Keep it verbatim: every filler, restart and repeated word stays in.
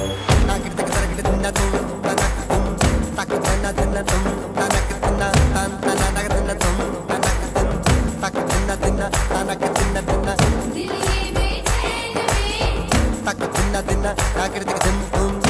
I could think nothing, I could think